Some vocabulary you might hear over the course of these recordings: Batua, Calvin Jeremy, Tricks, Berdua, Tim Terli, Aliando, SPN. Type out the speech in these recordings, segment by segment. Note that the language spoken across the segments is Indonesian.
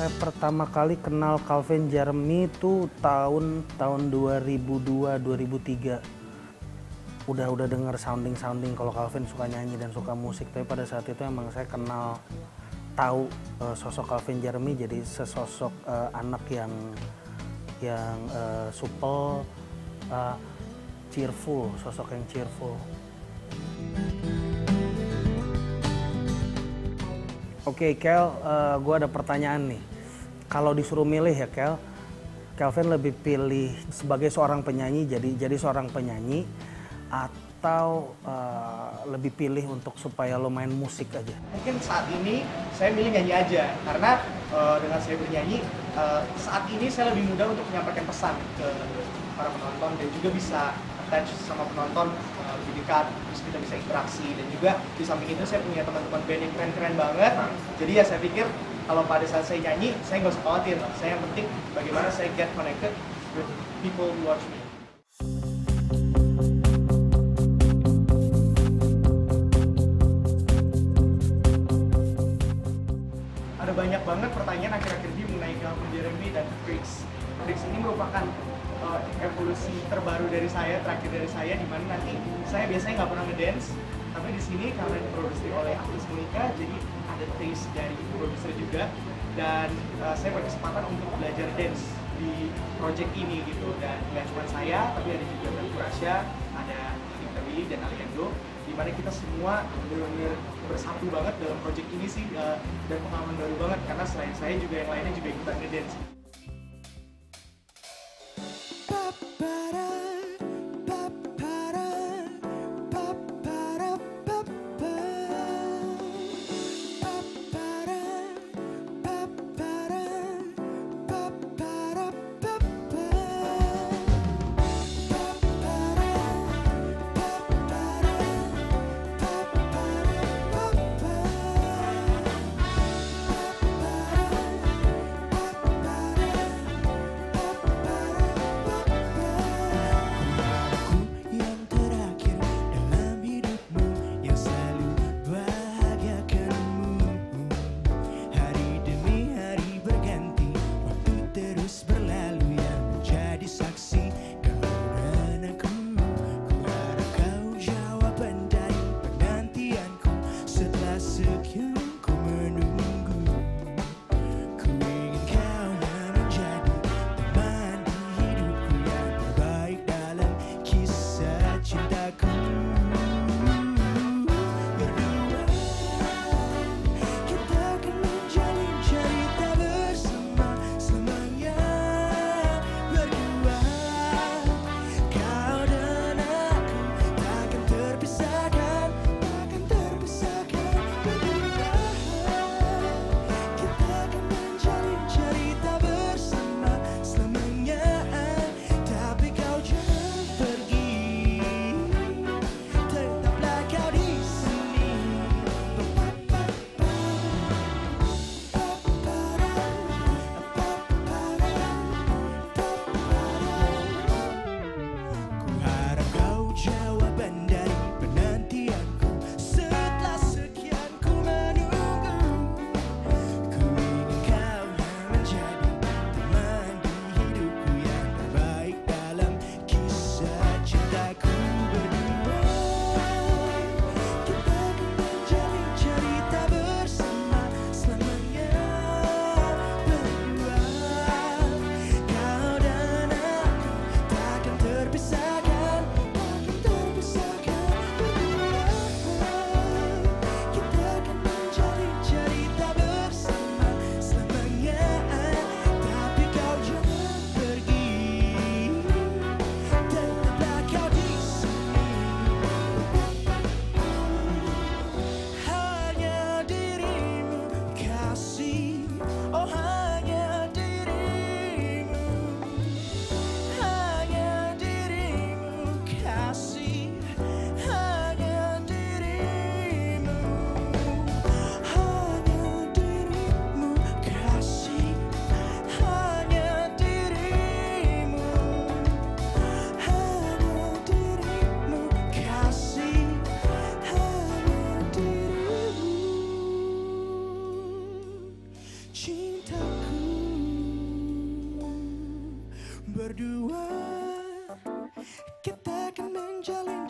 Saya pertama kali kenal Calvin Jeremy itu tahun 2002-2003. Udah denger sounding kalau Calvin suka nyanyi dan suka musik, tapi pada saat itu emang saya tahu sosok Calvin Jeremy jadi sesosok anak yang supel, cheerful, sosok yang cheerful. Oke, Kel, gue ada pertanyaan nih. Kalau disuruh milih ya, Kel, Calvin lebih pilih sebagai seorang penyanyi, jadi seorang penyanyi, atau lebih pilih untuk supaya lo main musik aja? Mungkin saat ini saya milih nyanyi aja, karena dengan saya bernyanyi, saat ini saya lebih mudah untuk menyampaikan pesan ke para penonton dan juga bisa attach sama penonton lebih dekat, terus kita bisa interaksi, dan juga di samping itu saya punya teman-teman band yang keren-keren banget. Jadi ya saya pikir kalau pada saat saya nyanyi, saya nggak usah khawatir, saya yang penting bagaimana saya get connected with people who watch me. Banyak banget pertanyaan akhir-akhir ini mengenai Calvin Jeremy dan Tricks. Tricks ini merupakan evolusi terbaru terakhir dari saya, di mana nanti saya biasanya nggak pernah ngedance, tapi di sini karena diproduksi oleh artis Monica, jadi ada taste dari produser juga, dan saya berkesempatan untuk belajar dance di project ini gitu. Dan nggak cuma saya, tapi ada juga Berdua, ada Tim Terli dan Aliando, di mana kita semua benar-benar bersatu banget dalam project ini sih, dan pengalaman baru banget karena selain saya juga yang lainnya juga ikutan ngedance.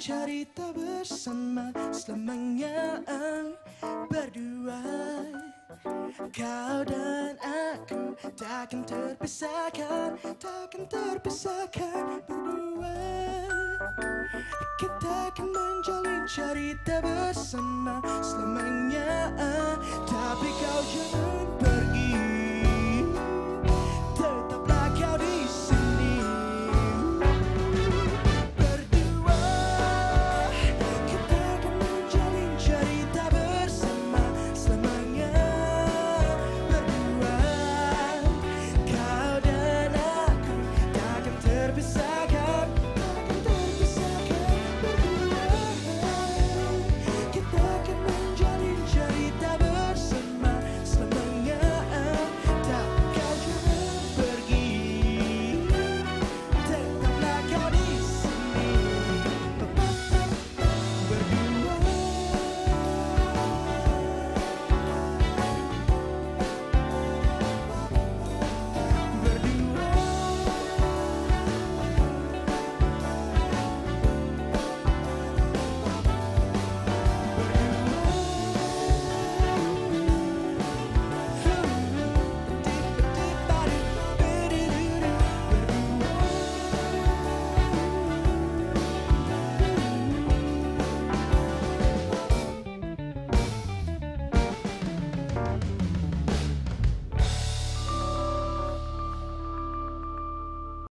cerita bersama selamanya berdua. Kau dan aku takkan terpisahkan, takkan terpisahkan berdua. Kita akan menjalin cerita bersama selamanya. Tapi kau jangan